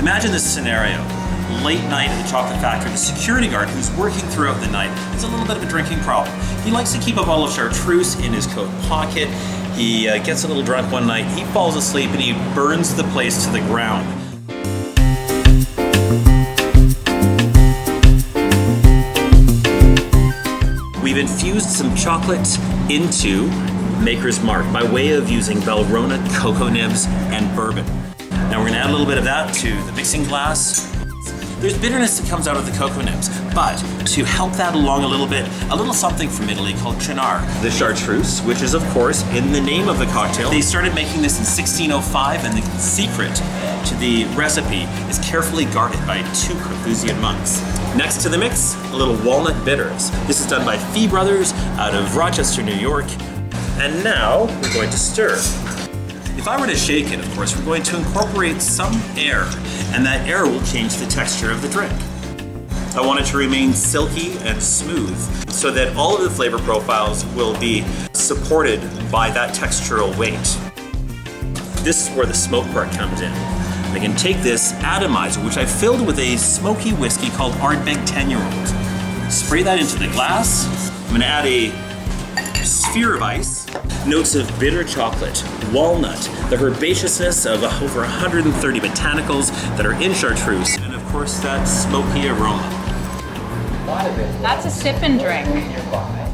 Imagine this scenario. Late night at the chocolate factory, the security guard who's working throughout the night has a little bit of a drinking problem. He likes to keep a bottle of Chartreuse in his coat pocket. He gets a little drunk one night, he falls asleep, and he burns the place to the ground. We've infused some chocolate into Maker's Mark by way of using Valrhona cocoa nibs and bourbon. Now we're going to add a little bit of that to the mixing glass. There's bitterness that comes out of the cocoa nibs, but to help that along a little bit, a little something from Italy called Cynar. The Chartreuse, which is of course in the name of the cocktail. They started making this in 1605, and the secret to the recipe is carefully guarded by two Carthusian monks. Next to the mix, a little walnut bitters. This is done by Fee Brothers out of Rochester, New York. And now we're going to stir. If I were to shake it, of course, we're going to incorporate some air, and that air will change the texture of the drink. I want it to remain silky and smooth so that all of the flavor profiles will be supported by that textural weight. This is where the smoke part comes in. I can take this atomizer, which I filled with a smoky whiskey called Ardbeg 10-year-old. Spray that into the glass. I'm going to add a sphere of ice. Notes of bitter chocolate, walnut, the herbaceousness of over 130 botanicals that are in Chartreuse, and of course that smoky aroma. That's a sip and drink.